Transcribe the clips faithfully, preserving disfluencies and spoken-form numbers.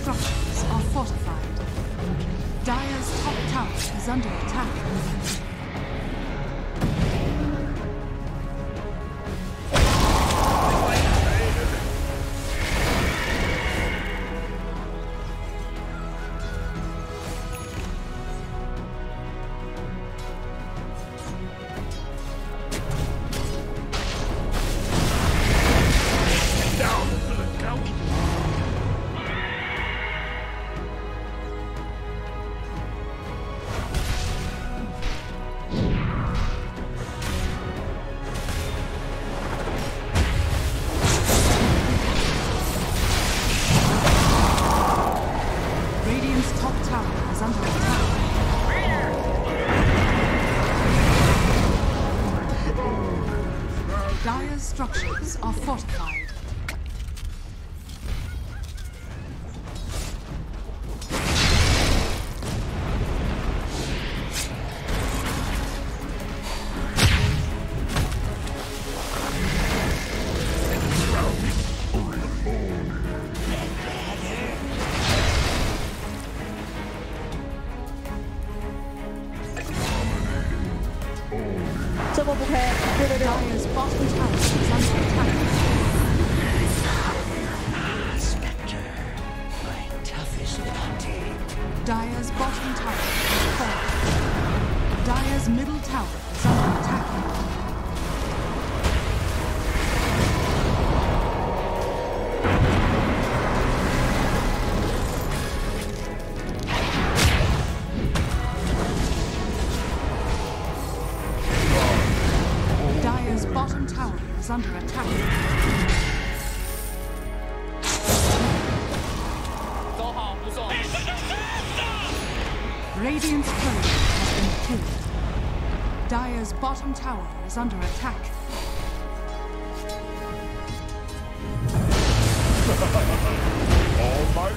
structures are fortified. Dire's top tower is under attack. Structures are fortified. Double prepare. Dyer's bottom tower is under attack. Spectre, my toughest bounty. Dyer's bottom tower is falling. Dyer's middle tower is under attack. Under attack. Radiant's turret has been killed. Dire's bottom tower is under attack. All right.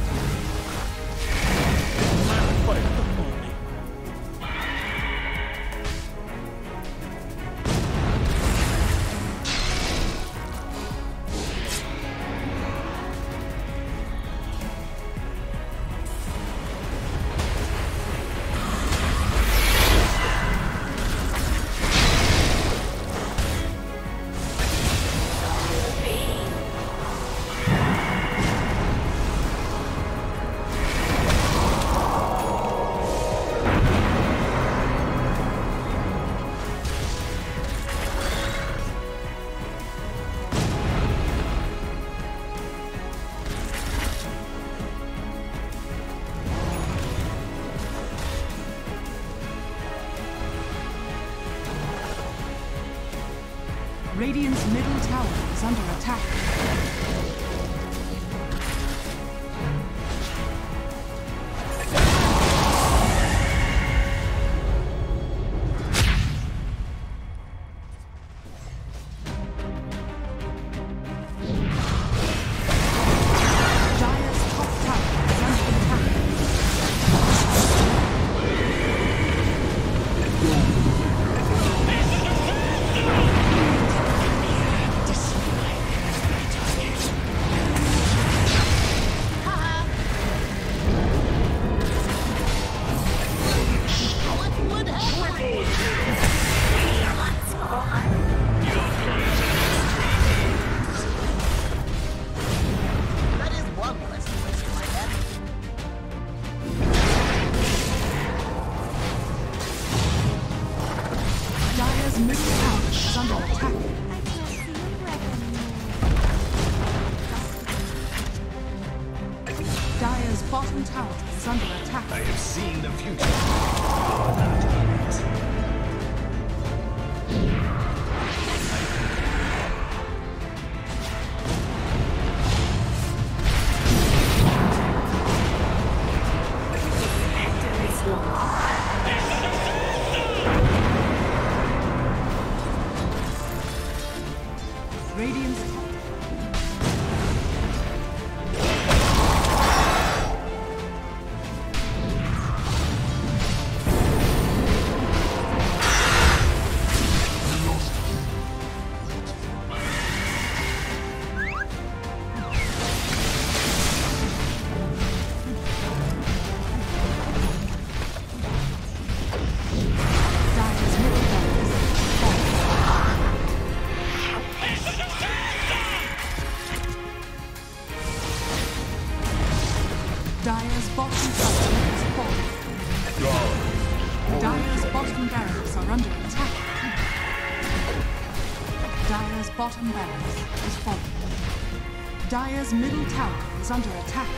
Radiant's middle tower is under attack. Dire's top tower is under attack. Dire's bottom tower is under attack. I have seen the future. Oh, that is. Radiant's top. Dire's bottom tower is falling. Dire's bottom barracks are under attack. Dire's bottom barracks is falling. Dire's middle tower is under attack.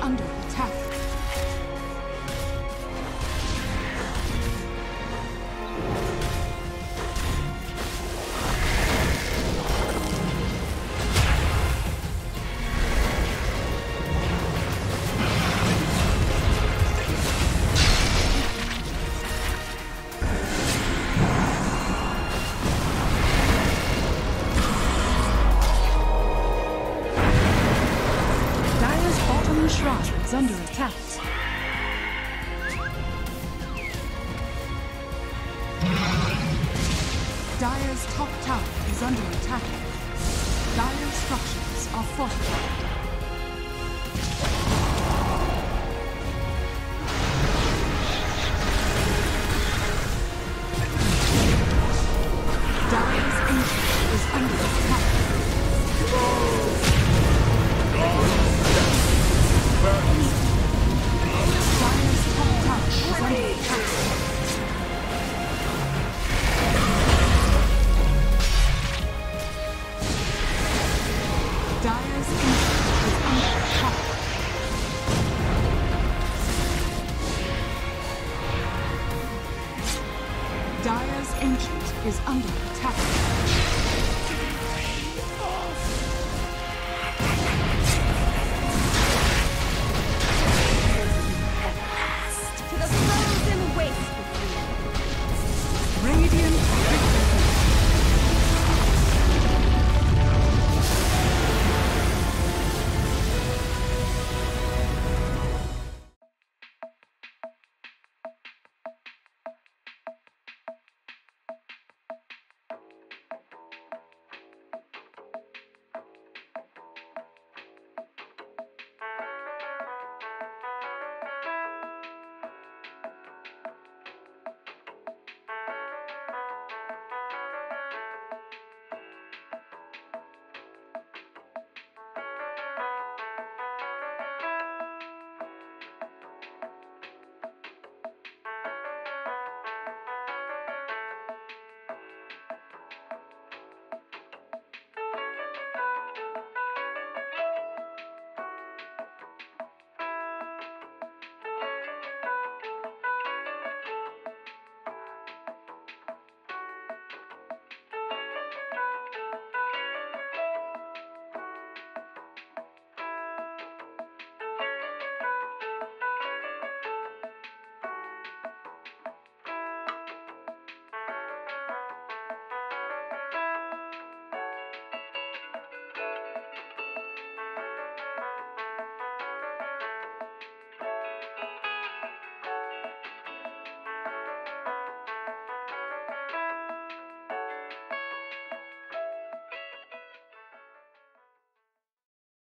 Under attack. Dire's top tower is under attack. Dire's structures are fortified. Dire's engine is under attack. Dire's ancient is under